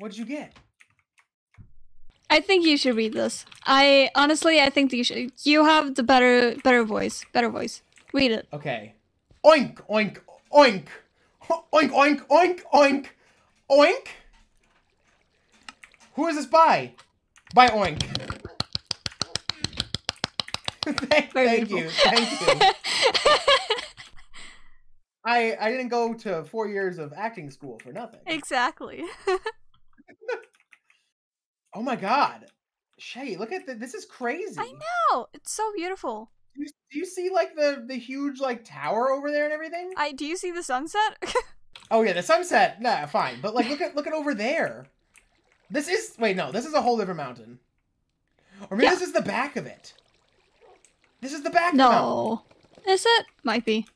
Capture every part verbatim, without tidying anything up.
What did you get? I think you should read this. I honestly, I think that you should. You have the better, better voice, better voice. Read it. Okay. Oink, oink, oink, oink, oink, oink, oink, oink. Who is this by? By Oink. thank thank you, thank you. I I didn't go to four years of acting school for nothing. Exactly. Oh my God, Shay! Look at the, this is crazy. I know, it's so beautiful. Do you, do you see like the the huge like tower over there and everything? I do you see the sunset? Oh yeah, the sunset. Nah, fine. But like, look at look at over there. This is wait no, this is a whole different mountain. Or maybe yeah. This is the back of it. This is the back. No, of the mountain. Is it? Might be.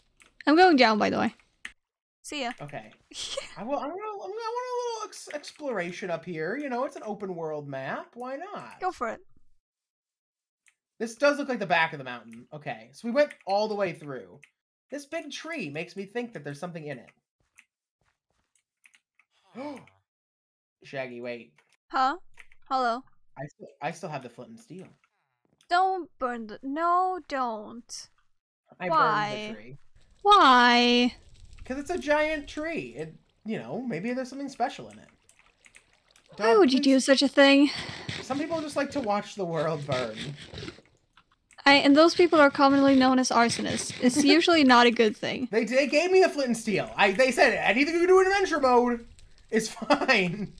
I'm going down, by the way. See ya. Okay. I will. I want a, I want a little ex exploration up here. You know, it's an open world map. Why not? Go for it. This does look like the back of the mountain. Okay, so we went all the way through. This big tree makes me think that there's something in it. Shaggy, wait. Huh? Hello. I still, I still have the flint and steel. Don't burn the. No, don't. I Why? burned the tree. Why? Because it's a giant tree. It, you know, maybe there's something special in it. Don't Why would you do such a thing? Some people just like to watch the world burn. I and those people are commonly known as arsonists. It's usually not a good thing. They they gave me a flint and steel. I they said anything you do in adventure mode is fine.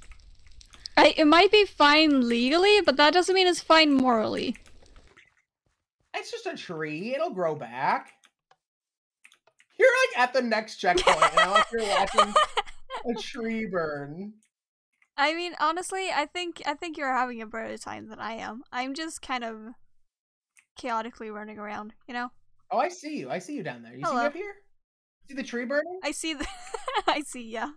I, it might be fine legally, but that doesn't mean it's fine morally. It's just a tree. It'll grow back. You're like at the next checkpoint now if you're watching a tree burn. I mean, honestly, I think I think you're having a better time than I am. I'm just kind of chaotically running around, you know? Oh, I see you. I see you down there. You Hello. see me up here? See the tree burning? I see the I see, yeah.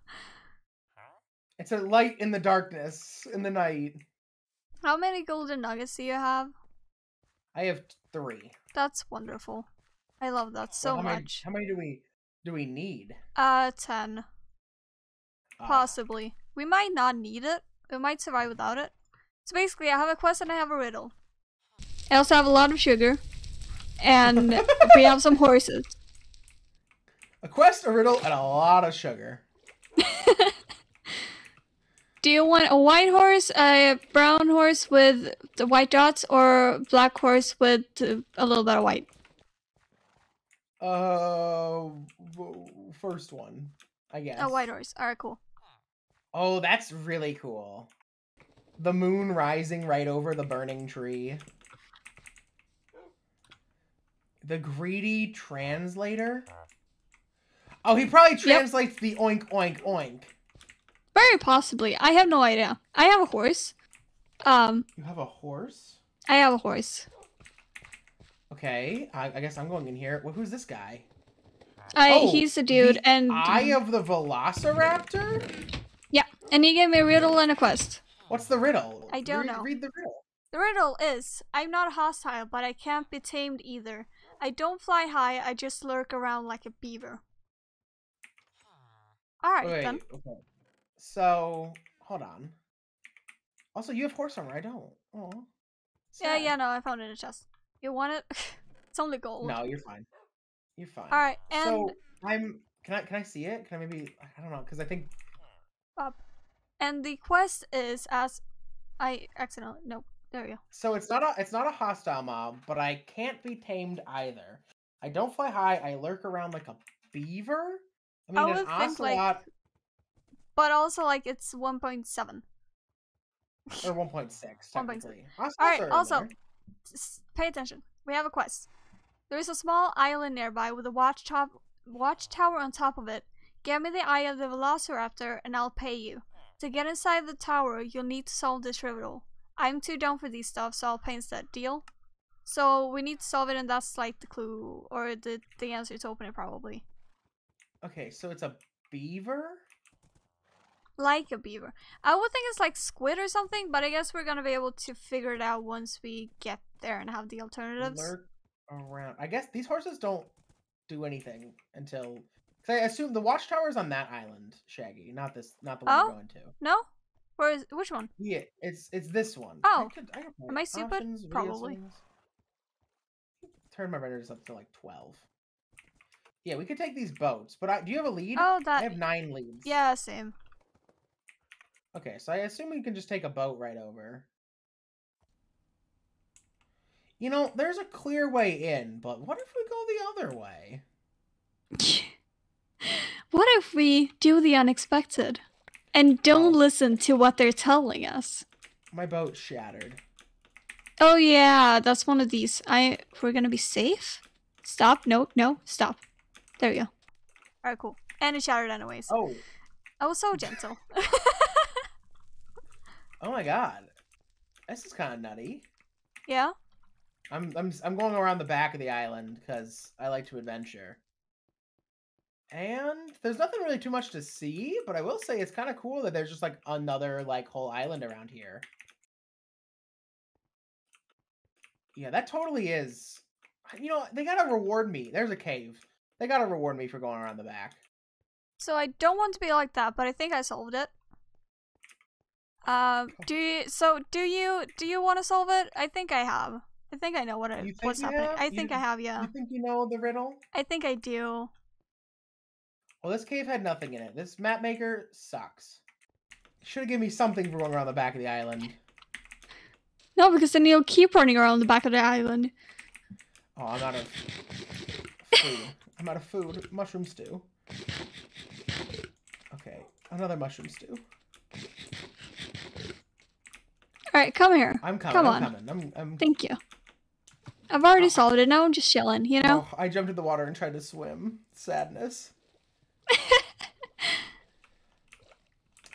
It's a light in the darkness, in the night. How many golden nuggets do you have? I have three. That's wonderful. I love that so well, how many, much. How many do we do we need? Uh, ten. Uh, Possibly. We might not need it. We might survive without it. So basically, I have a quest and I have a riddle. I also have a lot of sugar, and we have some horses. A quest, a riddle, and a lot of sugar. Do you want a white horse, a brown horse with the white dots, or black horse with a little bit of white? Uh, first one, I guess. A white horse. All right, cool. Oh, that's really cool. The moon rising right over the burning tree. The greedy translator. Oh, he probably translates yep. the oink, oink, oink. Very possibly. I have no idea. I have a horse. Um. You have a horse? I have a horse. Okay, I, I guess I'm going in here. Well, who's this guy? I, oh, he's a dude the and... Eye of the Velociraptor? Yeah, and he gave me a riddle and a quest. What's the riddle? I don't read, know. Read the riddle. The riddle is, I'm not hostile, but I can't be tamed either. I don't fly high, I just lurk around like a beaver. Alright, okay, then. Okay. So, hold on. Also, you have horse armor, I don't. Aww. Yeah, yeah, no, I found it in a chest. You want it? It's only gold. No, you're fine. You're fine. All right, and so I'm. Can I? Can I see it? Can I maybe? I don't know, because I think. Bob, and the quest is as, I accidentally. Nope. There we go. So it's not a. It's not a hostile mob, but I can't be tamed either. I don't fly high. I lurk around like a beaver. I mean, I would an think ocelot. Like, but also, like it's one point seven. Or one point six. One point three. All right. Also. There. Pay attention. We have a quest. There is a small island nearby with a watch top, watchtower on top of it. Get me the eye of the Velociraptor and I'll pay you. To get inside the tower, you'll need to solve this riddle. I'm too dumb for these stuff, so I'll pay instead. Deal? So we need to solve it and that's like the clue or the, the answer to open it probably. Okay, so it's a beaver? Like a beaver. I would think it's like squid or something, but I guess we're gonna be able to figure it out once we get there and have the alternatives. Lurk around. I guess these horses don't do anything until. Cause I assume the watchtower's on that island, Shaggy. Not this. Not the one oh? we're going to. No. Where is which one? Yeah, it's it's this one. Oh, I could, I could am I stupid? Options, Probably. Turn my render to something like twelve. Yeah, we could take these boats, but I, do you have a lead? Oh, that I have nine leads. Yeah, same. Okay, so I assume we can just take a boat right over. You know, there's a clear way in, but what if we go the other way? What if we do the unexpected and don't oh. listen to what they're telling us? My boat's shattered. Oh yeah, that's one of these. I we're gonna be safe. Stop. No, no, stop. There you go. All right, cool. And it shattered anyways. Oh, I was so gentle. Oh my god, this is kind of nutty. Yeah. I'm I'm I'm going around the back of the island because I like to adventure. And there's nothing really too much to see, but I will say it's kind of cool that there's just like another like whole island around here. Yeah, that totally is. You know, they gotta reward me. There's a cave. They gotta reward me for going around the back. So I don't want to be like that, but I think I solved it. Um, uh, do you? So do you? Do you want to solve it? I think I have. I think I know what it, what's happening. Have? I you, think I have. Yeah. You think you know the riddle? I think I do. Well, this cave had nothing in it. This map maker sucks. Should have given me something for running around the back of the island. No, because then you'll keep running around the back of the island. Oh, I'm out of food. I'm out of food. Mushroom stew. Okay, another mushroom stew. All right, come here. I'm coming. Come on. I'm coming. I'm, I'm... Thank you. I've already oh. solved it. Now I'm just chilling, you know? Oh, I jumped in the water and tried to swim. Sadness.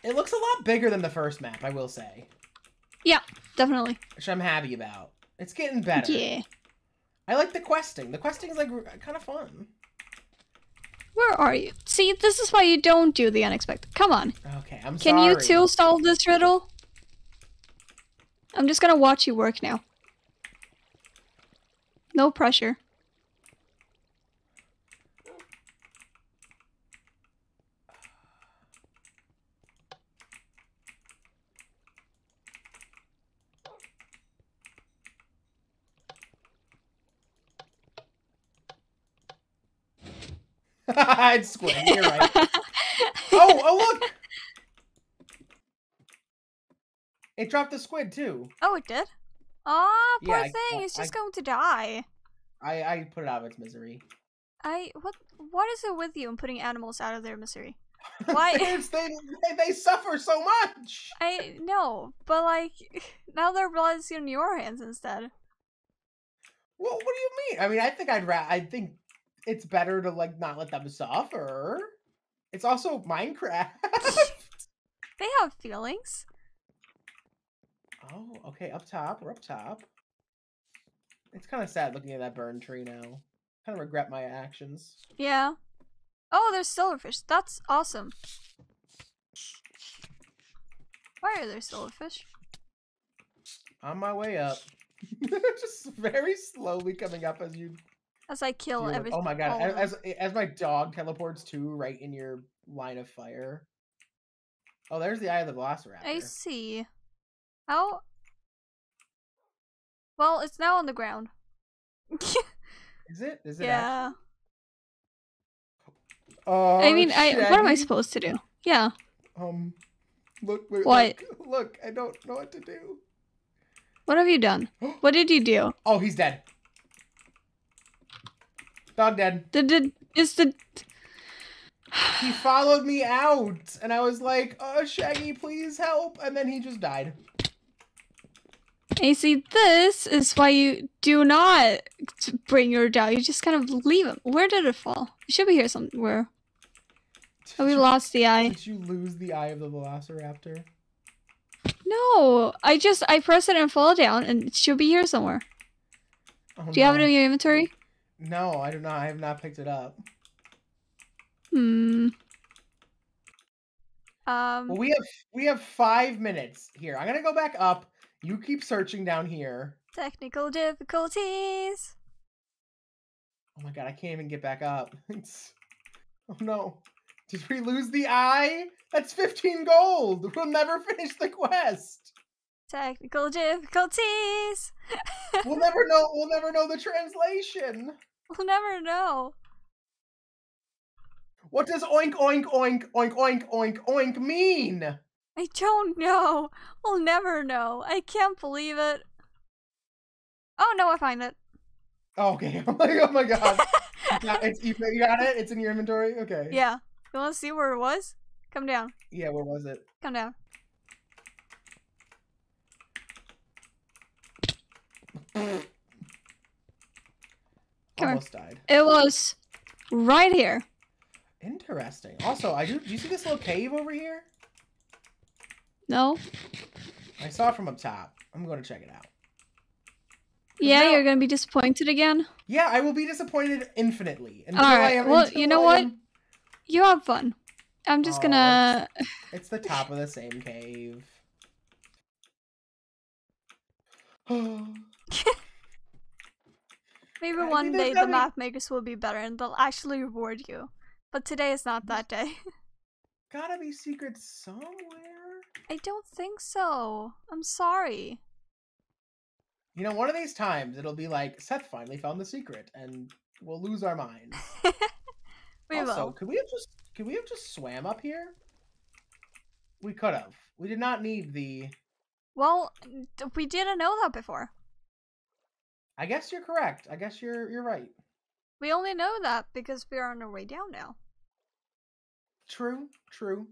It looks a lot bigger than the first map, I will say. Yeah, definitely. Which I'm happy about. It's getting better. Yeah. I like the questing. The questing is like kind of fun. Where are you? See, this is why you don't do the unexpected. Come on. Okay, I'm sorry. Can you two solve this riddle? I'm just gonna watch you work now. No pressure. I'd squint, you're right. Oh, oh look! It dropped the squid too. Oh, it did? Oh, poor yeah, thing, I, it's just I, going to die. I, I put it out of its misery. I, what, what is it with you in putting animals out of their misery? Why? they, they suffer so much! I know, but like, now their blood is in your hands instead. Well, what do you mean? I mean, I think I'd ra- I think it's better to like not let them suffer. It's also Minecraft. They have feelings. Oh, okay. Up top. We're up top. It's kind of sad looking at that burned tree now. Kind of regret my actions. Yeah. Oh, there's silverfish. That's awesome. Why are there silverfish? On my way up. Just very slowly coming up as you... As I kill Dude, everything. Oh my god, as, as as my dog teleports too right in your line of fire. Oh, there's the eye of the Velociraptor. I see. How? Well, it's now on the ground. Is it? Is it? Yeah. Actually? Oh, I mean, Shaggy. I what am I supposed to do? Yeah. Um, look, wait, what? Look, look, I don't know what to do. What have you done? What did you do? Oh, he's dead. Dog dead. The, the, is the... He followed me out, and I was like, oh, Shaggy, please help, and then he just died. You see, this is why you do not bring your dog. You just kind of leave him. Where did it fall? It should be here somewhere. Oh, we lost the eye. Did you lose the eye of the Velociraptor? No, I just, I pressed it and fell down, and it should be here somewhere. Oh, do you no. have it in your inventory? No, I do not. I have not picked it up. Hmm. Um. Well, we have we have five minutes here. I'm gonna go back up. You keep searching down here. Technical difficulties. Oh my god, I can't even get back up. It's... Oh no. Did we lose the eye? That's fifteen gold. We'll never finish the quest. Technical difficulties. We'll never know. We'll never know the translation. We'll never know. What does oink oink oink oink oink oink oink mean? I don't know. We'll never know. I can't believe it. Oh no, I find it. Oh, okay. Oh my, oh my god. Yeah, it's, you got it? It's in your inventory? Okay. Yeah. You want to see where it was? Come down. Yeah, where was it? Come down. Come Almost here. died. It was right here. Interesting. Also, I do, do you see this little cave over here? No. I saw it from up top. I'm going to check it out. Yeah, now, you're going to be disappointed again? Yeah, I will be disappointed infinitely. All right, I am well, you know what? Am... You have fun. I'm just oh, going to... It's the top of the same cave. Maybe I one day the map makers will be better and they'll actually reward you. But today is not that day. Gotta be secrets somewhere. I don't think so. I'm sorry. You know, one of these times it'll be like, Seth finally found the secret, and we'll lose our minds. we also, will. could we have just could we have just swam up here? We could have. We did not need the. Well, we didn't know that before. I guess you're correct. I guess you're you're right. We only know that because we are on our way down now. True. True.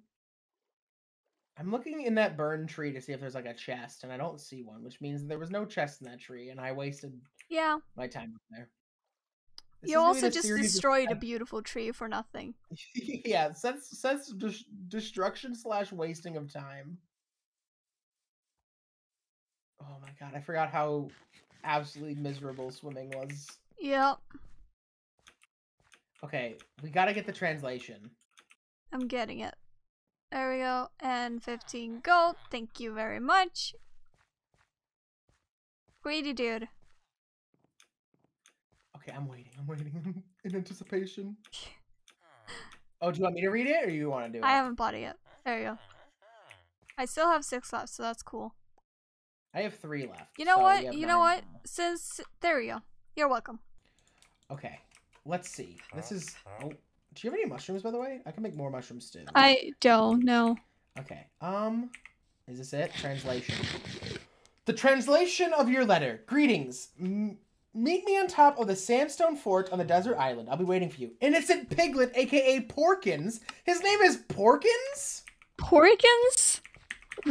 I'm looking in that burn tree to see if there's like a chest, and I don't see one, which means there was no chest in that tree, and I wasted yeah my time there. This you also just destroyed of... a beautiful tree for nothing. Yeah, that's that's des destruction slash wasting of time. Oh my god, I forgot how absolutely miserable swimming was. Yep. Okay, we gotta get the translation. I'm getting it. There we go, and fifteen gold. Thank you very much. Greedy dude. Okay, I'm waiting. I'm waiting in anticipation. Oh, do you want me to read it, or you want to do it? I haven't bought it yet. There you go. I still have six left, so that's cool. I have three left. You know so what? You know what? Now. Since there you go. You're welcome. Okay, let's see. This is. Oh. Do you have any mushrooms, by the way? I can make more mushroom stew. I don't know. Okay. Um, is this it? Translation. The translation of your letter. Greetings. M meet me on top of the sandstone fort on the desert island. I'll be waiting for you. Innocent piglet, a k a. Porkins. His name is Porkins? Porkins?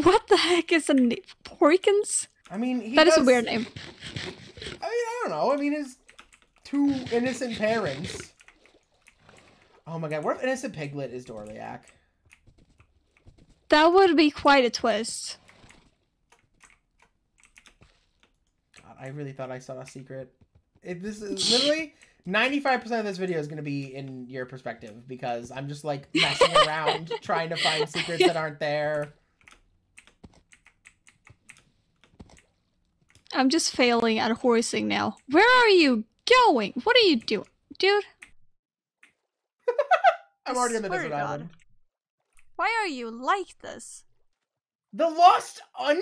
What the heck is a name? Porkins? I mean, he That does... is a weird name. I mean, I don't know. I mean, his two innocent parents... Oh my god, what if Innocent Piglet is Dorliak? That would be quite a twist. God, I really thought I saw a secret. It, this is literally ninety-five percent of this video is going to be in your perspective because I'm just like messing around trying to find secrets that aren't there. I'm just failing at horsing now. Where are you going? What are you doing, dude? I'm already in the desert island. Why are you like this? The lost onion?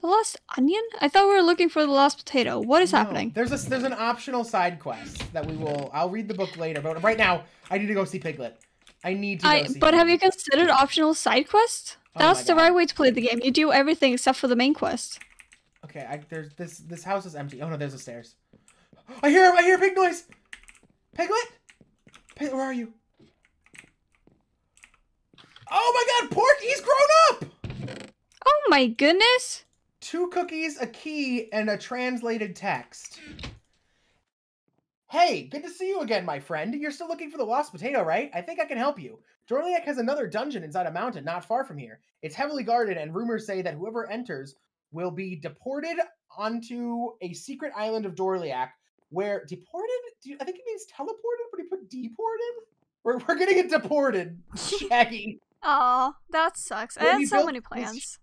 The lost onion? I thought we were looking for the lost potato. What is no, happening? There's a there's an optional side quest that we will. I'll read the book later, but right now I need to go see Piglet. I need to. Go I, see but Piglet. Have you considered optional side quest? That's oh the right way to play the game. You do everything except for the main quest. Okay, I, there's this this house is empty. Oh no, there's the stairs. I hear I hear pig noise. Piglet, Piglet, where are you? Oh my god, Pork, he's grown up! Oh my goodness. Two cookies, a key, and a translated text. Hey, good to see you again, my friend. You're still looking for the lost potato, right? I think I can help you. Dorliak has another dungeon inside a mountain not far from here. It's heavily guarded, and rumors say that whoever enters will be deported onto a secret island of Dorliak, where... Deported? Do you, I think it means teleported? Would he put deported? We're, we're gonna get deported, Shaggy. Oh, that sucks. I had so many plans. His,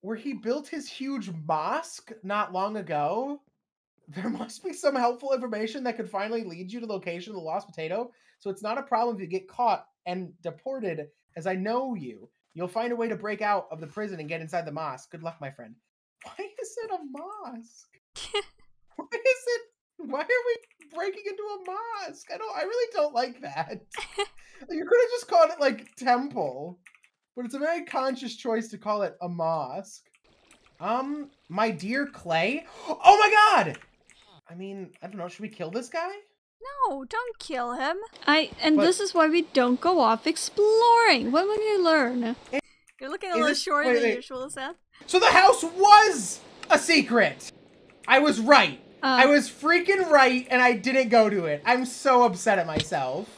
where he built his huge mosque not long ago, there must be some helpful information that could finally lead you to the location of the lost potato, so it's not a problem if you get caught and deported, as I know you. You'll find a way to break out of the prison and get inside the mosque. Good luck, my friend. Why is it a mosque? Why is it? Why are we breaking into a mosque? I don't. I really don't like that. You could have just called it like temple, but it's a very conscious choice to call it a mosque. Um, my dear Clay. Oh my God. I mean, I don't know. Should we kill this guy? No, don't kill him. I and but, this is why we don't go off exploring. What will you learn? It, You're looking a little it, shorter wait, than wait. usual, Seth. So the house was a secret. I was right. Um, I was freaking right, and I didn't go to it. I'm so upset at myself.